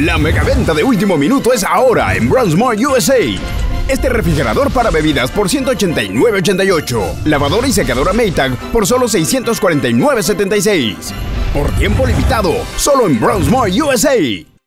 La megaventa de último minuto es ahora en BrandsMart USA. Este refrigerador para bebidas por $189.88. Lavadora y secadora Maytag por solo $649.76. Por tiempo limitado, solo en BrandsMart USA.